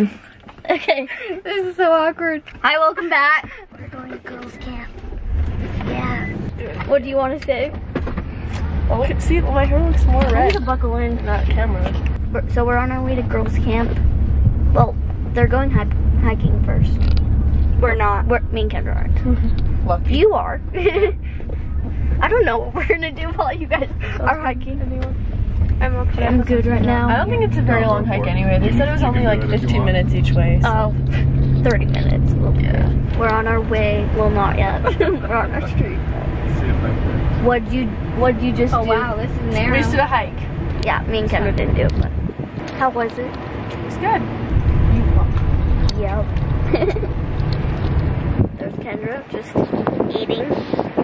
watching. Okay, this is so awkward. Hi, welcome back. We're going to girls camp. Yeah. What do you want to say? Oh, see, my hair looks more red. I need to buckle in. Not camera. So we're on our way to girls camp. Well, they're going hiking first. We're not. Me and Kendra aren't. Lucky. You are. I don't know what we're gonna do while you guys are hiking. I'm okay. I'm good right now. I don't think it's a very long hike anyway. They said it was only like 15 minutes each way. So. Oh, 30 minutes. Yeah. We're on our way. Well, not yet. We're on our street. What'd you just do? Oh wow, this is narrow. We just did a hike. Yeah, me and Kendra didn't do it, but. How was it? It was good. You walked. Yep. There's Kendra just eating.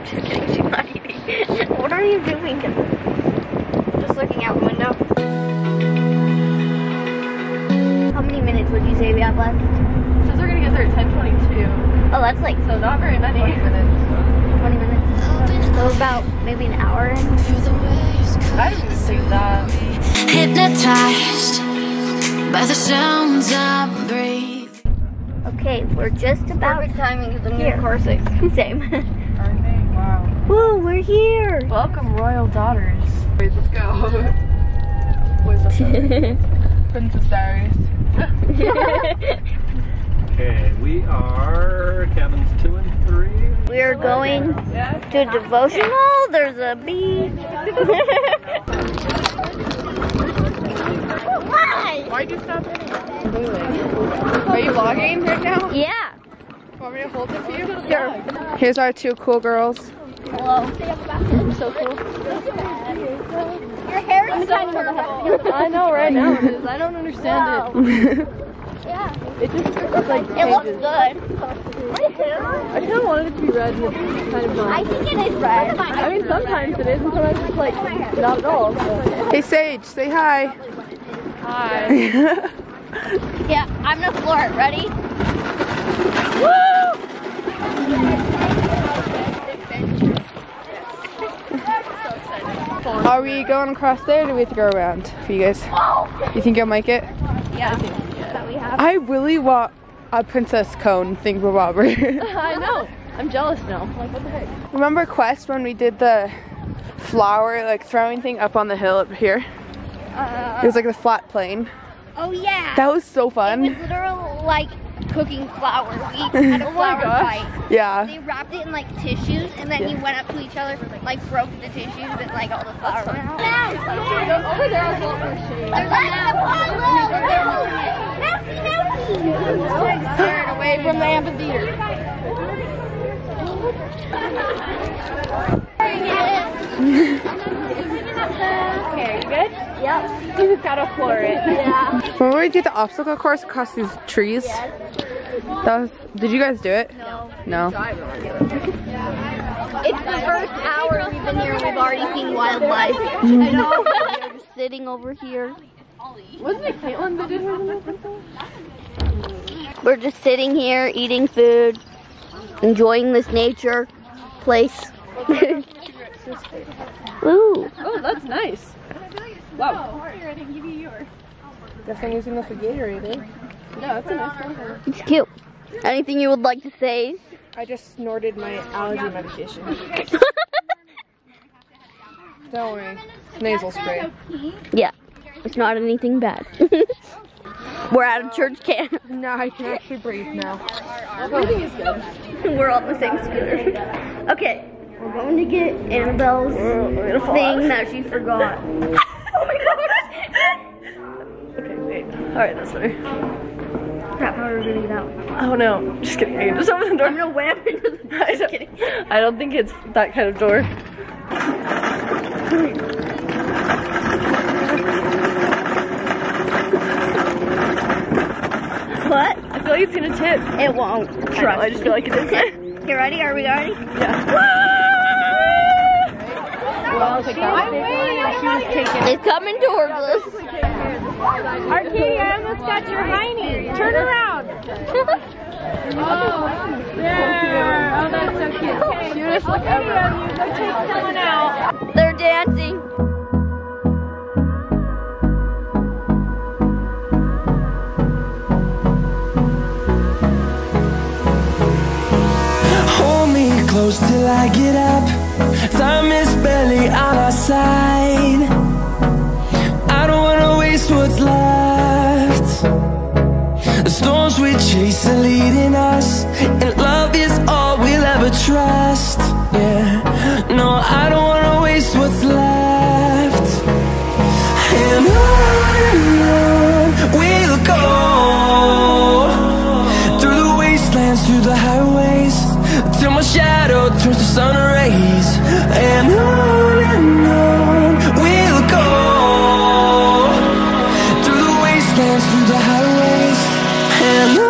Just kidding, she's not eating. What are you doing, Kendra? Just looking out the window. How many minutes would you say we have left? It says we're gonna get there at 10:22. Oh, that's like so not very many. 20 minutes. 20 minutes. So about maybe an hour in. I didn't even think that. Hypnotized by the sounds I breathe. Okay, we're just about perfect timing because I'm near car 6. Same. Wow. Woo, we're here. Welcome, Royal Daughters. Wait, let's go. Where's the Princess Diaries. Okay, we are cabins 2 and 3. We are going to devotional. There's a beach. Why? Why'd you stop it? Are you vlogging right now? Yeah. Want me to hold it for you? Sure. Here's our two cool girls. Hello. I'm so cool. Your hair is so cool. I know right now it is. I don't understand it. Yeah. It just looks like it looks good. My hair? I kind of wanted it to be red and it's kind of not. I think it is red. I mean, sometimes it is and sometimes it's like not at all. So. Hey Sage, say hi. Hi. Yeah, I'm gonna floor it. Ready? Woo! Are we going across there or do we have to go around for you guys? You think you'll make it? Yeah. I really want a princess cone thing for Barbara. I know. I'm jealous now. Like, what the heck? Remember Quest when we did the flower like throwing thing up on the hill up here? It was like the flat plane. Oh yeah. That was so fun. It was literally like cooking flour. We had a flour fight. Yeah. They wrapped it in like tissues and then you went up to each other like broke the tissues and like all the flour went out. There's staring away from the amphitheater. Okay, you good? Yep. You just gotta floor it. Yeah. Remember we did the obstacle course across these trees? Yes. That was, did you guys do it? No. No. It's the first hour we've been here and we've already seen wildlife. I know. We're just sitting over here. Wasn't it Caitlin that did her? We're just sitting here eating food, enjoying this nature place. Ooh. Oh, that's nice. Wow. Guess I'm using this for Gatorade. No, that's a nice one. It's cute. Anything you would like to say? I just snorted my allergy medication. Don't worry. It's nasal spray. Yeah. It's not anything bad. We're out of church camp. No, I can actually breathe now. Everything is good. We're all on the same scooter. Okay, we're going to get Annabelle's thing that she forgot. Oh my gosh! Okay, wait. Alright, that's better. Crap, how are we gonna get out? Oh no, just kidding. I just open the door. I'm gonna wham into the door. Just kidding. I don't think it's that kind of door. What? I feel like it's gonna tip. It won't. I just feel like it's gonna tip. You ready? Are we ready? Yeah. It's coming towards us. Arcadia, I almost got your hiney. Turn around. Oh, yeah. Oh, that's so cute. Cutest look ever. Go take someone out. They're dancing. close till I get up. Time is barely on our side. I don't wanna waste what's left. The storms we chase are leading us, and love is all we'll ever trust. Yeah, no, I don't wanna waste what's left. And on we'll go, through the wastelands, through the highways, till my shadow turns to sun rays. And on we'll go, through the wastelands, through the highways, and on.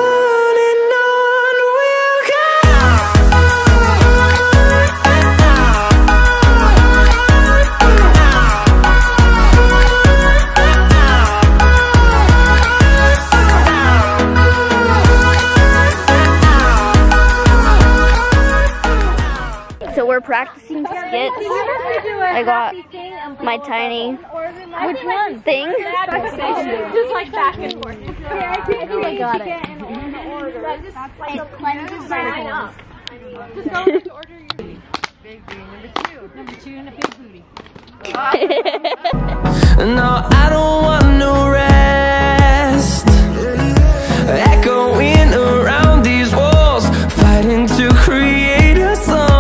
Practicing skits. I got my tiny thing. Just like back and forth. I think I got it. It cleanses my Number two and a big booty. No, I don't want no rest. Echoing around these walls, fighting to create a song.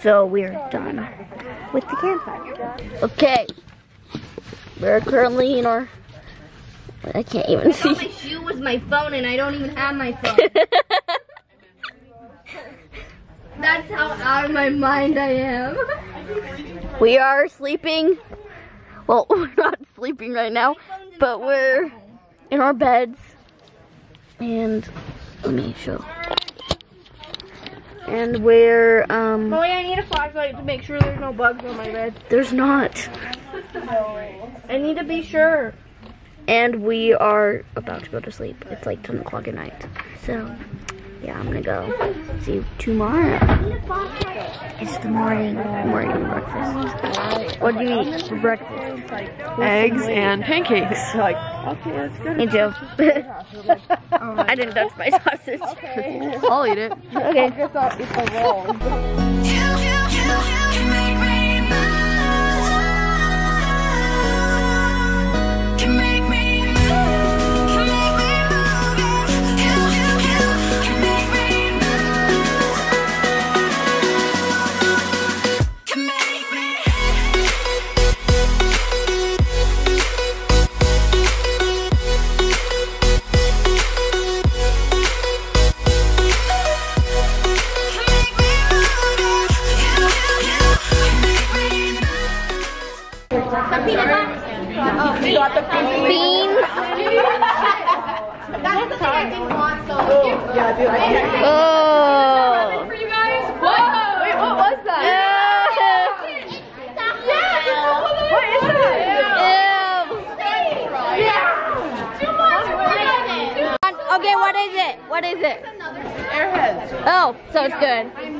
So we're done with the campfire. Okay, we're currently in our, I can't even see. My shoe was my phone and I don't even have my phone. That's how out of my mind I am. We are sleeping, well, we're not sleeping right now, but we're in our beds. And let me show. And we're, Molly, I need a flashlight to make sure there's no bugs on my bed. There's not. I need to be sure. And we are about to go to sleep. It's like 10 o'clock at night. So, yeah, I'm gonna go. See you tomorrow. It's the morning breakfast. What do you eat for breakfast? Eggs and pancakes. Like, okay, that's good. Me too. I didn't touch my sausage. Okay. I'll eat it. Okay. I guess I'll eat the roll. Oh, so it's good. I'm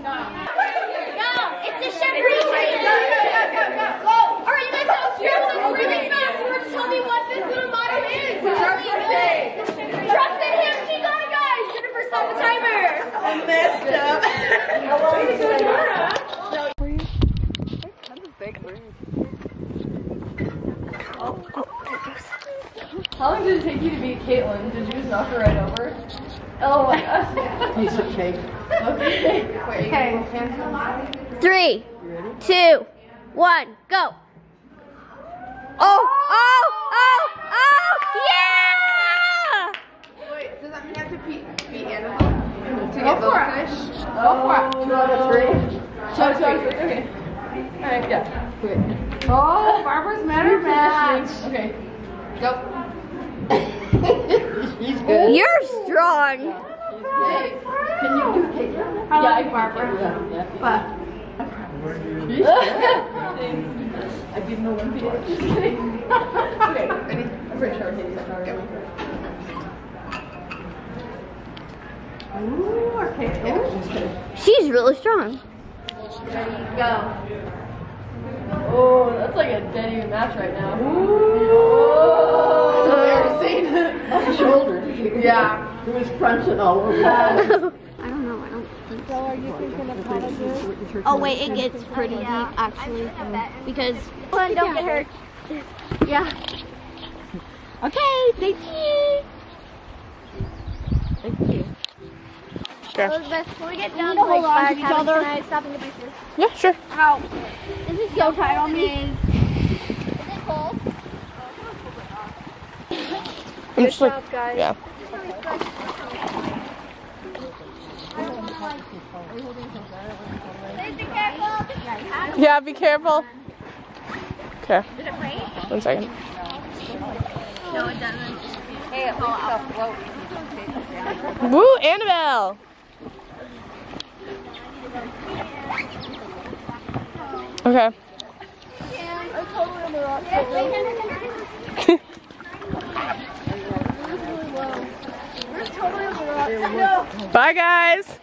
not. No, it's the chef reason. Go. All right, you guys have to grab some really fast or tell me what this little motto is. Trust in him, she got it, guys. Jennifer, stop the timer. I messed up. How long is it tomorrow? How long did it take you to beat Caitlin? Did you just knock her right over? Oh my gosh. Piece of cake. Okay. Okay. 3, 2, 1, go. Oh, yeah! Wait, does that mean you have to beat Annabelle? To get the fish? Go for it. 2 out of 3. 2 out of 3. Okay. Alright, yeah. Okay. Oh, Barbara's mad match. Okay. Go. He's good. You're strong. He's good. Can you do it? I like Barbara. But I did an Olympic. Okay, ready? I'm pretty sure Katie's not already. Ooh, okay. She's really strong. Ready, go. Oh, that's like a dead even match right now. Ooh. That's never seen. Shoulder. Yeah. It was crunching all over. I don't know. I don't think so. Are you thinking of how to do it? Oh, wait. It gets pretty deep, actually. Because... Well, don't get hurt. Yeah. Okay, thank you. Thank you. Sure. Elizabeth, can we get down to like 5 times? Can I stop in the pieces? Yeah, sure. Ow. This is so tight on me. Is it cold? I'm just like, guys. Yeah. Yeah, be careful. Okay. Did it rain? 1 second. No, it doesn't. Hey, it will float. Woo, Annabelle! Okay. Bye, guys!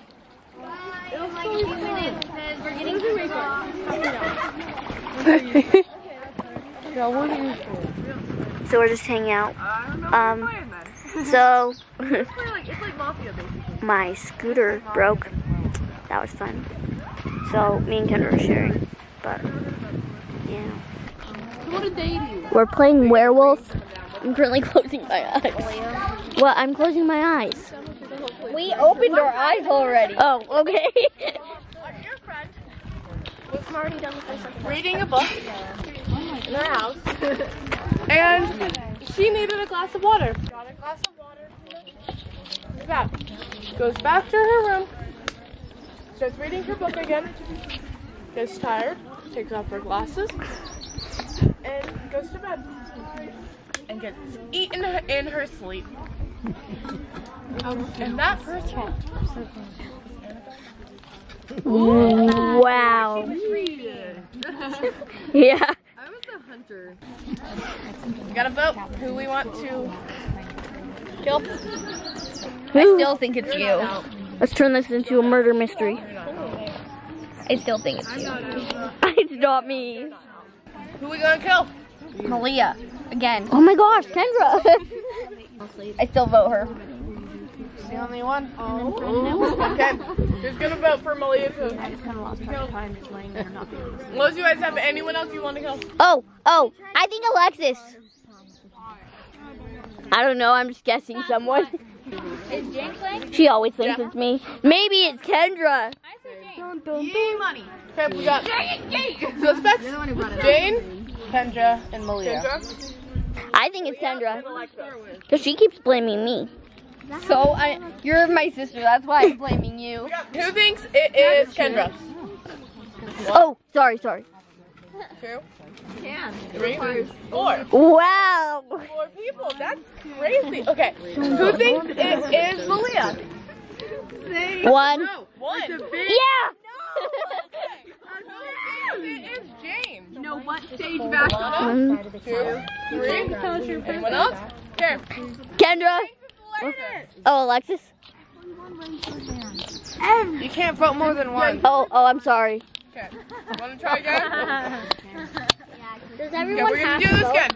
So we're just hanging out. So my scooter broke. That was fun. So me and Kendra are sharing. But yeah. What did they do? We're playing werewolf. I'm currently closing my eyes. Well, I'm closing my eyes. We opened our eyes already. Oh, okay. Your friend was already done with reading a book in our house. And she needed a glass of water. Got a glass of water. Back. Goes back to her room. Starts reading her book again. Gets tired. Takes off her glasses. And goes to bed. And gets eaten in her sleep. And that person. Ooh, wow. She was reading. Yeah. I was a hunter. We gotta vote who we want to kill. I still think it's you. Let's turn this into a murder mystery. I still think it's you. It's not me. Who are we gonna kill? Maliyah. Again. Oh my gosh, Kendra. I still vote her. The only one. Oh. Okay. Just gonna vote for Maliyah too. I just kinda lost track of time just laying there not being able to. Unless you guys have anyone else you want to kill. Oh, I think Alexis. I don't know, I'm just guessing someone. Is James playing? She always thinks it's me. Maybe it's Kendra. I said James. Yay, money. Okay, we got suspects. Jane, Kendra, and Maliyah. Kendra? I think it's Kendra. Because she keeps blaming me. So, you're my sister, that's why I'm blaming you. Who thinks it is Kendra? Oh, sorry. 2, 3, 4. Wow. 4 people, that's crazy. Okay, who thinks it is Maliyah? 1. Yeah. No. Okay. Who thinks it is James? You know what stage back on? 1, 2, 3. Anyone else? Here. Kendra. Oh, Alexis? You can't vote more than one. Oh, I'm sorry. Okay. Want to try again? Does everyone have to vote? We're going to do this again.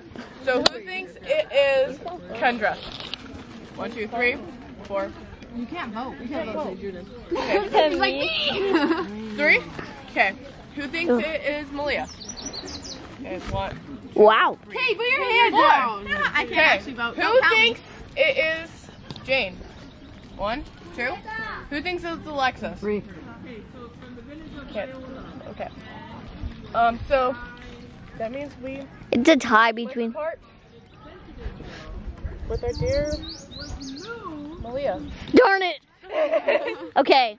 So who thinks it is Kendra? 1, 2, 3, 4. You can't vote. You can't vote. Okay. She's like me. 3. Okay. Who thinks it is Maliyah? It's 1. Wow. Hey, put your hand down. No, I can't actually vote. Who thinks it is Jane? 1, 2. Who thinks it's Alexis? 3. Okay. So that means we. It's a tie between. With our dear Maliyah. Darn it! Okay.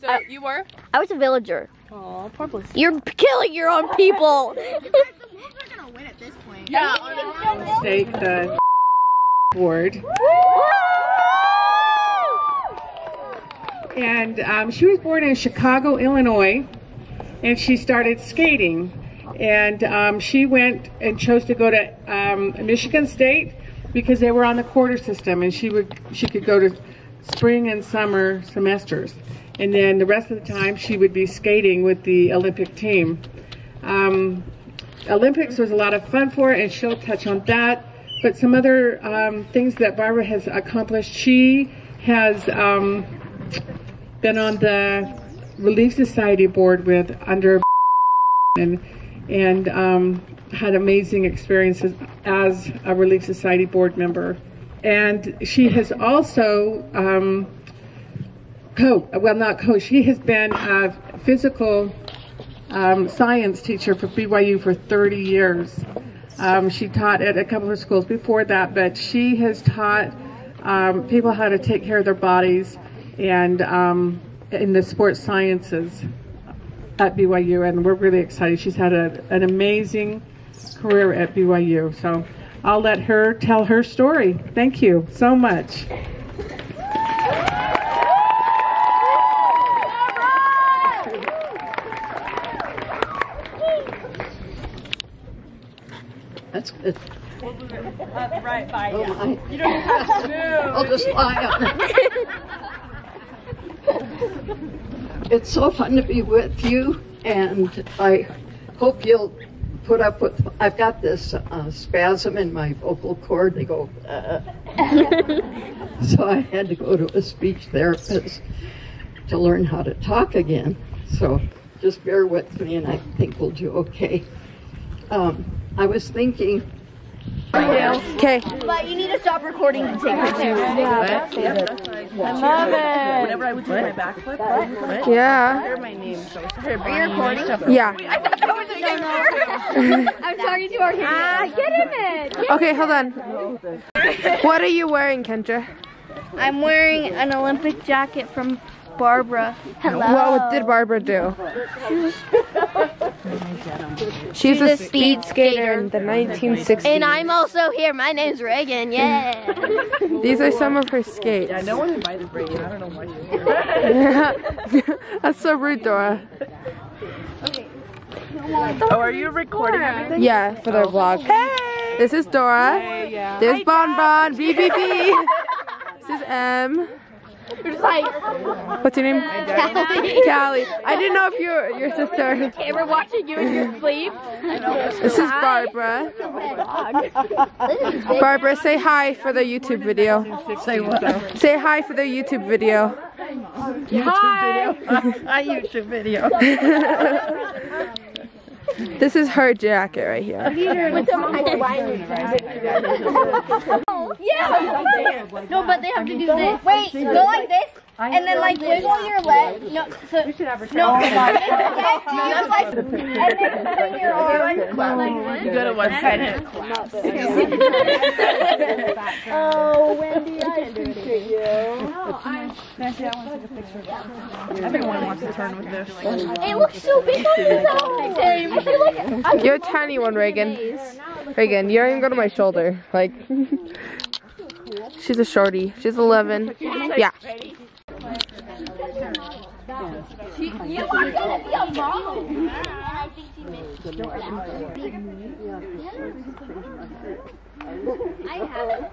So you were? I was a villager. Oh, probably. You're killing your own people. We're gonna win at this point. Yeah. Take the board. And she was born in Chicago, Illinois, and she started skating. And she went and chose to go to Michigan State because they were on the quarter system, and she could go to spring and summer semesters. And then the rest of the time she would be skating with the Olympic team. Olympics was a lot of fun for her, and she'll touch on that. But some other things that Barbara has accomplished, she has been on the Relief Society board with under and had amazing experiences as a Relief Society board member. And she has also she has been a physical science teacher for BYU for 30 years. She taught at a couple of schools before that, but she has taught people how to take care of their bodies and in the sports sciences at BYU, and we're really excited. She's had an amazing career at BYU, so I'll let her tell her story. Thank you so much. That's good. We'll do it right by you. Oh, you don't have to move. I'll just lie on it. It's so fun to be with you, and I hope you'll put up with. I've got this spasm in my vocal cord. They go, so I had to go to a speech therapist to learn how to talk again. So just bear with me, and I think we'll do okay. I was thinking. Okay. But you need to stop recording to take pictures. I love it. Whenever I would do my backflip, I heard my name. So sorry. Are you recording? Yeah. I thought that was a picture. I'm talking to our camera. Get in it. Okay, hold on. What are you wearing, Kendra? I'm wearing an Olympic jacket from Barbara. Hello. What did Barbara do? She's a speed skater in the 1960s. And I'm also here. My name's Regan. Yeah. These are some of her skates. Yeah, no one invited Regan. I don't know why you're here. That's so rude, Dora. Okay. Oh, are you recording everything? Yeah, for their vlog. Hey. This is Dora. Hey, yeah. There's Bon Bon. BBB. This is M. You're just like, what's your name? Callie. Callie. I didn't know if you were your sister. We're watching you in your sleep. This is Barbara. Barbara, say hi for their YouTube video. Say what? Say hi for their YouTube video. Hi. Hi, YouTube video. This is her jacket right here. With some kind of wine. Yeah. No, but they have to do this. Wait, go like this, and then like wiggle your leg. No, so we should have her. No, okay. You and then swing your arm. You go to one side and oh, Wendy, I appreciate you. No, Nancy, I want to take a picture of that. Everyone wants to turn with this. It looks so big on you though. You're a tiny one, Regan. Regan, you don't even go to my shoulder. Like. She's a shorty. She's 11. Yeah. You are gonna be a mom. I think she missed it. I haven't.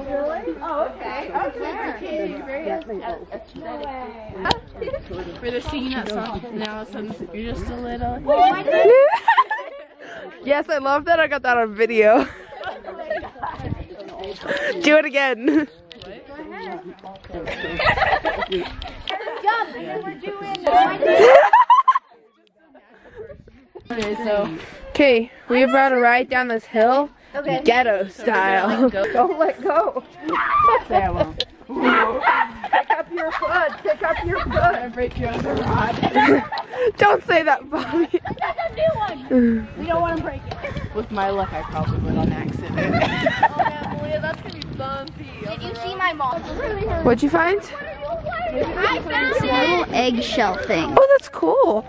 Really? Oh, okay. Okay. Very aesthetic. We're just singing that song now, so you're just a little. Yes, I love that I got that on video. Do it again. Go ahead. Good job. And then we're doing. Okay, we are about to ride down this hill, okay. Ghetto style. Don't let go. Say I won't. Pick up your foot. Pick up your foot. I'm gonna break you under the rod. Don't say that, Bobby. That's a new one. We don't want to break it. With my luck, I probably would on accident. That's gonna be bumpy. Did you see my mom? What'd you find? I found a little eggshell thing. Oh, that's cool.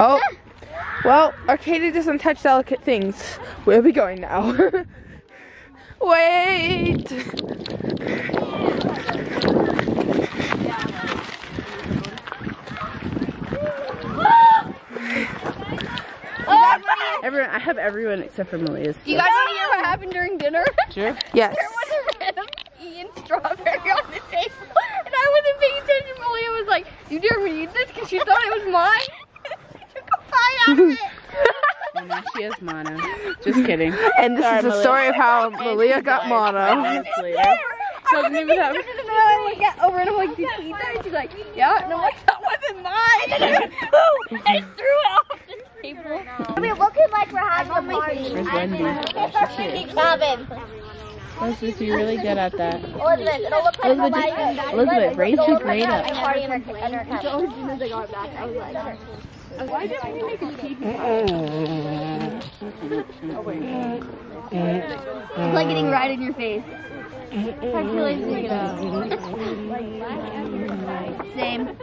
Oh, well, Arcadia doesn't touch delicate things. Where are we going now? Wait. Everyone, I have everyone except for Maliyah. You guys want to hear what happened during dinner? Sure. Yes. strawberry on the table, and I wasn't paying attention. Maliyah was like, "You dare me eat this?" Because she thought it was mine. She took a bite out of it. And now she has mono. Just kidding. And this is the story of how Maliyah got mono. So I was like, over and I'm like, did you eat that? And she's like, yeah. And I'm like, that wasn't mine. And I went, I threw it off the table. I mean, looking like we're having a party. Elizabeth, you're really good at that. Elizabeth, raise your grade up. Why didn't we make a TV? It's like getting right in your face. Same. Is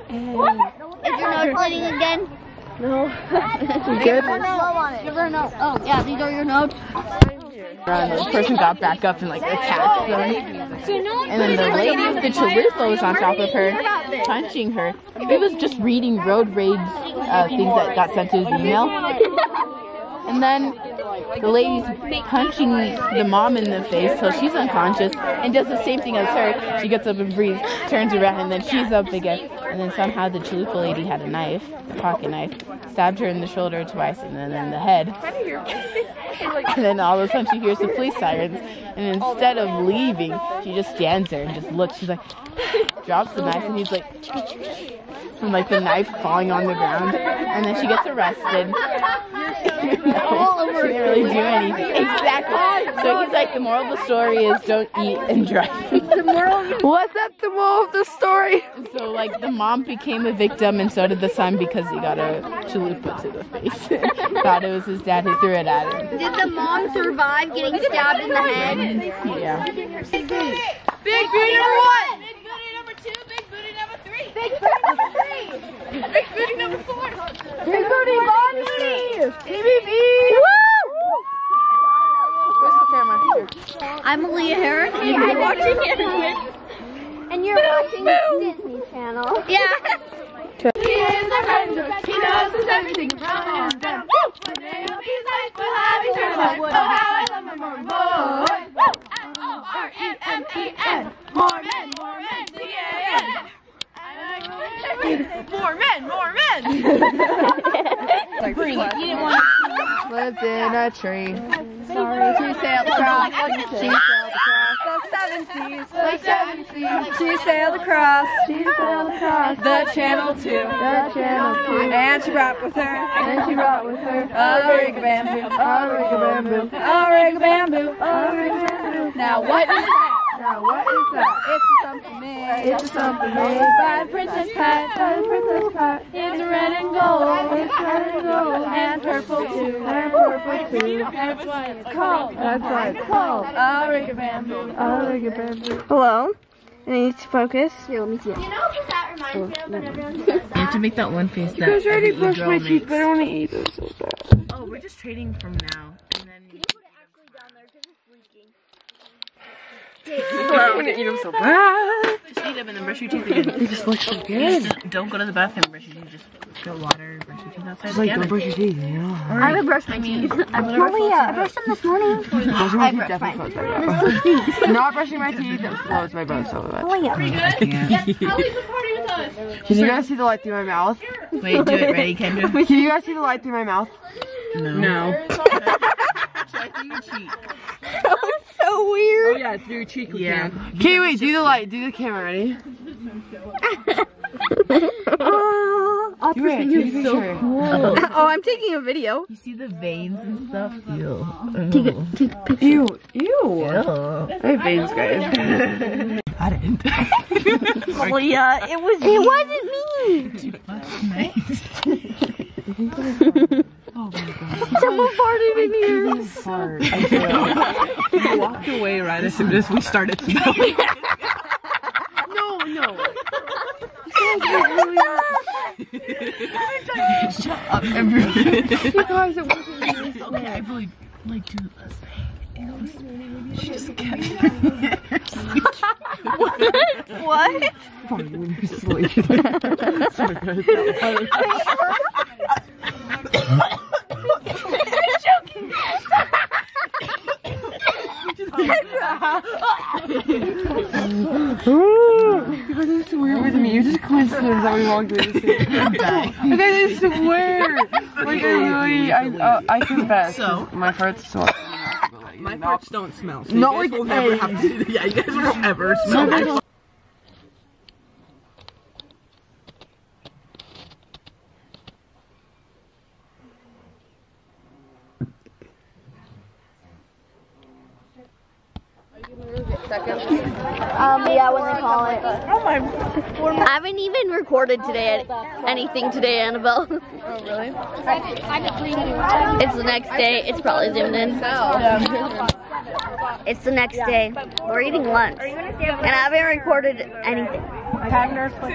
your nose bleeding again? No. Good. Oh, yeah, these are your notes. The person got back up and like attacked them. And then the lady with the chalupa was on top of her, punching her. It was just reading road rage things that got sent to his email. And then the lady's punching the mom in the face till she's unconscious and does the same thing as her. She gets up and breathes, turns around, and then she's up again. And then somehow the chalupa lady had a knife, a pocket knife, stabbed her in the shoulder twice and then in the head. And then all of a sudden she hears the police sirens. And instead of leaving, she just stands there and just looks. She's like, drops the knife, and he's like, from like the knife falling on the ground. And then she gets arrested. She didn't really do anything. Exactly. So he's like, the moral of the story is don't eat and drive. What's that the moral of the story? And so like the mom became a victim and so did the son because he got a chalupa to the face. Thought it was his dad who threw it at him. Did the mom survive getting stabbed in the head? Yeah. Big booty. Big booty number one. Big booty number two. Big booty number three. Big booty number three. Big booty number four. Big booty, mom booty. Beep beep beep. Woo! Where's the camera? Here. I'm Maliyah Herrin. And you're watching it. And you're watching the Disney channel. Yeah. He is our friend, he knows us everything from his bed. One day of his life will have eternal life. Oh, how I love my Mormon boy. M-O-R-M-M-E-N. Mormon, Mormon, C-A-N. Mormon, Mormon. Breathe, you didn't want to. Lived in a tree. Sorry, she sailed across. She sailed across the seven seas. The seven seas. She sailed across. She sailed across the channel too. The channel too. And she brought with her. And she brought with her. A rig of bamboo. A rig of bamboo. A rig of bamboo. A rig of bamboo. Now what is that? Now what is that? It's a something made. It's a something made by Princess Pat. By Princess Pat. It's red and gold. It's red and gold. And purple too. And purple too. That's what it's called. That's what it's called. A rig of bamboo. A rig of bamboo. Hello. I need to focus. Here, let me see it. You know what that reminds me of when everyone says that? You have to make that one face that. You guys already brushed my teeth, but I want to eat this. Oh, we're just trading from now. And then. Can you put it actually down there? Because it's leaking. I want to eat them so bad. Just eat them and then brush your teeth again. They just look so good. Just don't go to the bathroom and brush your teeth. Just go water, brush your teeth outside. Just like, don't brush your teeth, you know? I would brush my teeth. I brushed them this morning. I brushed mine. Not brushing my teeth. That was my brother so bad. Pretty good? Callie's a party with us. Can you guys see the light through my mouth? Wait, do it. Ready, Kendra? Can you guys see the light through my mouth? No. Check your cheek. That was so weird. Oh yeah, through your cheek. Yeah. Okay, wait. Do the light. Do the camera. Ready? I'll present you. It's so cool. Oh, I'm taking a video. You see the veins and stuff. Ew. Take a picture. Ew. Ew. My veins, guys. I didn't. Maliyah, it was. It wasn't me. Nice. Oh my god. Someone farted in here. I walked away right as soon as we started smelling. No. Shut up, everyone. You guys, it wasn't really smelly. Okay, I really like to do this thing. It was. She just kept What? Probably when you're asleep. So good. Because I swear with me, you're just coincidence that we walked through the same thing. Like, I swear! Like, I confess, so, my farts smell. My farts don't smell, so no, you guys will never have to, yeah, you guys will ever smell my yeah, what's it called? Oh my. I haven't even recorded today anything today, Annabelle. Oh really? It's the next day. It's probably zoomed in. Yeah. It's the next day. We're eating lunch, and I haven't recorded anything. It felt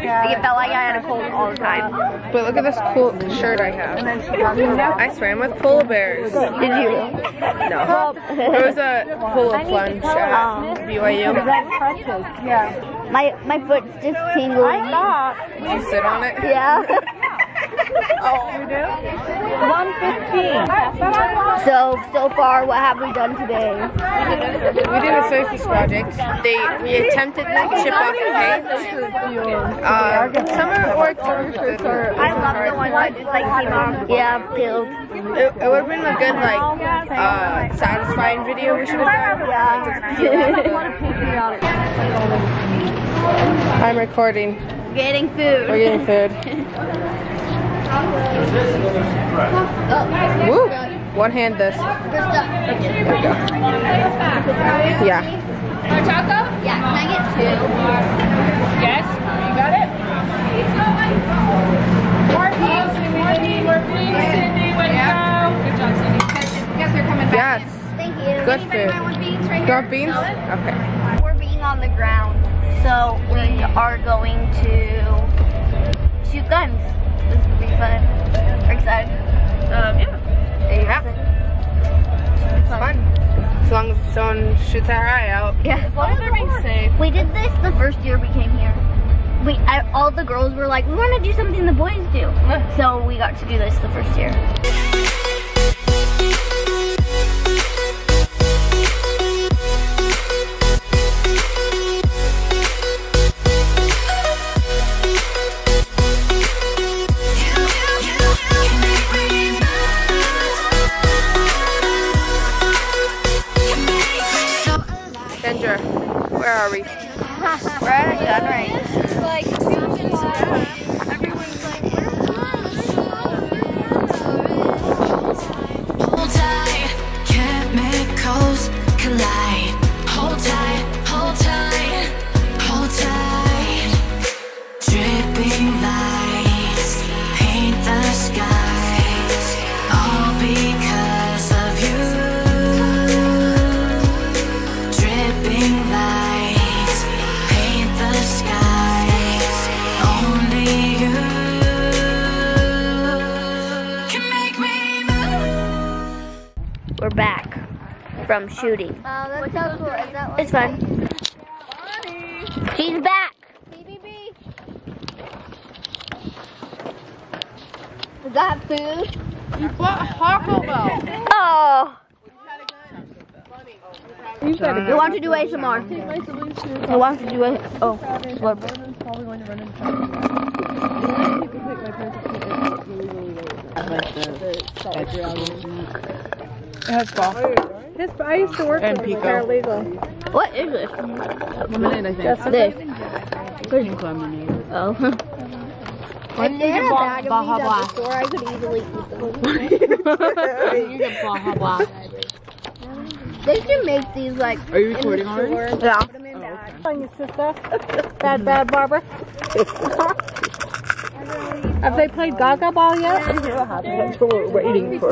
like I had a cold all the time. But look at this cool shirt I have. I swam with polar bears. Did you? No. It was a polar plunge at BYU. Yeah. My foot's just tingling. I thought. Did you sit on it? Yeah. Oh, you do? 115. So far, what have we done today? We did a social project. We attempted to chip off the paint. Some of it worked. I love the one that just like came off. Yeah, peeled. It would have been a good like satisfying video we should have done. Yeah. I'm recording. Getting food. We're getting food. Woo! One hand this. There we go. Yeah. A taco? Yeah, can I get two? Yes, you got it? More please, Cindy, what now? Good job, Cindy. Because they're coming back. Yes. Thank you. Good food. You want beans? Okay. We're being on the ground, so we are going to shoot guns. This will be fun. We're excited. Yeah. It's fun. As long as someone shoots our eye out. Yeah. As long as they're being safe. We did this the first year we came here. All the girls were like, we want to do something the boys do. So we got to do this the first year. Kendra, where are we? We're at a gun range. Like, everyone's like, hold tight, chemicals collide. Hold tight, dripping lights paint the skies, all because of you. We're back from shooting. That's how cool. Is that like it's fun. Body. She's back. BBB. Does that have food? You bought a Taco Bell. Oh. We want to do ASMR. I want to do it. Oh. What? It has ball. I used to work with them. They're illegal. What is this? Lemonade, I think. That's this. Good. Oh. If they had a bag of these at the store, I could easily eat them. You get blah, blah, blah. They should make these, like, are you recording already? Yeah. Put them in bags. Oh, your sister. Bad, Barbara. Have they played gaga ball yet? I don't know what happened. That's what we're eating for.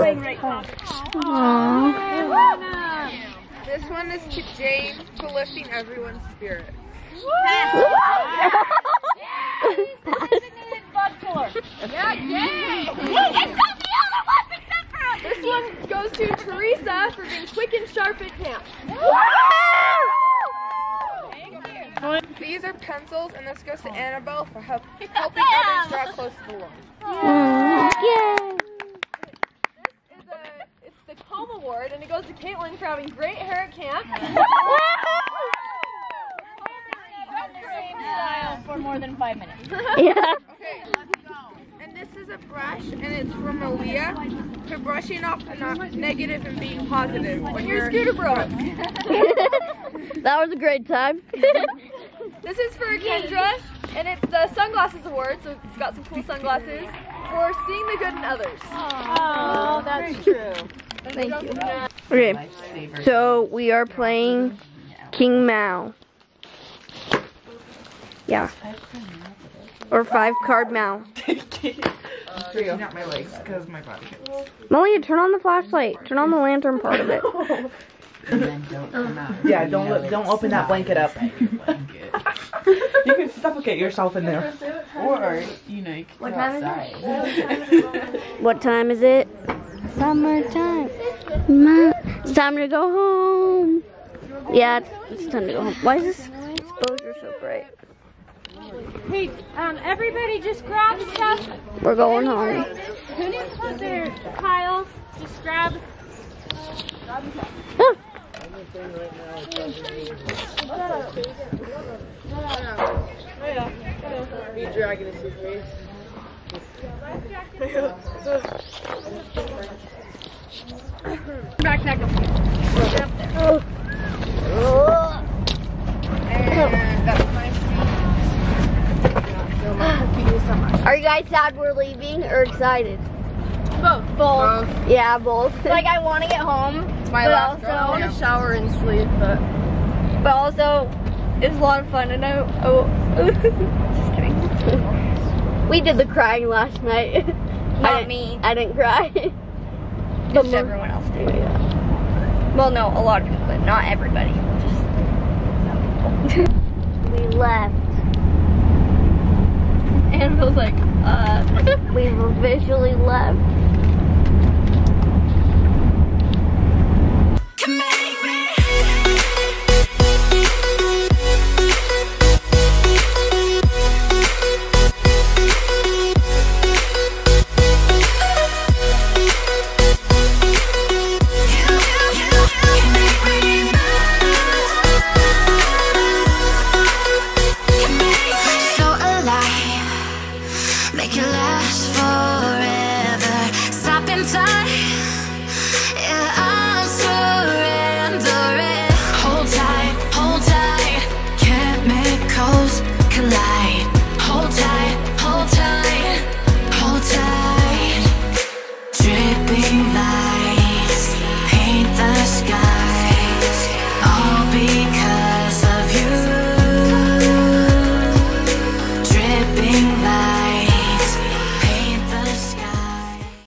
Aww. This one is to James for lifting everyone's spirits. Yeah, yay! It's not the other one except for us! This one goes to Teresa for being quick and sharp at camp. Thank you. These are pencils, and this goes to Annabelle for helping others draw close to the wall. Yay! Home award, and it goes to Caitlin for having great hair at camp. more than 5 minutes. Yeah. Okay, let's go. And this is a brush, and it's from Maliyah for brushing off the negative and being positive when your scooter broke. That was a great time. This is for Kendra, and it's the Sunglasses Award, so it's got some cool sunglasses for seeing the good in others. Oh, that's true. Thank you. Okay, so we are playing King Mao. Yeah. Or 5 Card Mao. Straighten out my legs because my body hurts. Molly, turn on the flashlight. Turn on the lantern part of it. And then don't come out. Yeah, don't open that blanket up. You can suffocate yourself in there. Or, you know, you can go outside. What time is it? Summertime. It's time to go home. Yeah, it's time to go home. Why is this exposure so bright? Hey, everybody just grab stuff. We're going home. Who needs clothes there, Kyle? Just grab. Are you dragging us with me? Backpack up. And that's my seat. Are you guys sad we're leaving or excited? Both. Both. Yeah, both. Like, I want to get home. It's my last girl. I want to shower and sleep, but also it's a lot of fun, and just kidding. We did the crying last night. Not me. I didn't cry. But just everyone else did. Yeah. Well, no, a lot of people, but not everybody. Just some people. We left. Annabelle's like, we've officially left.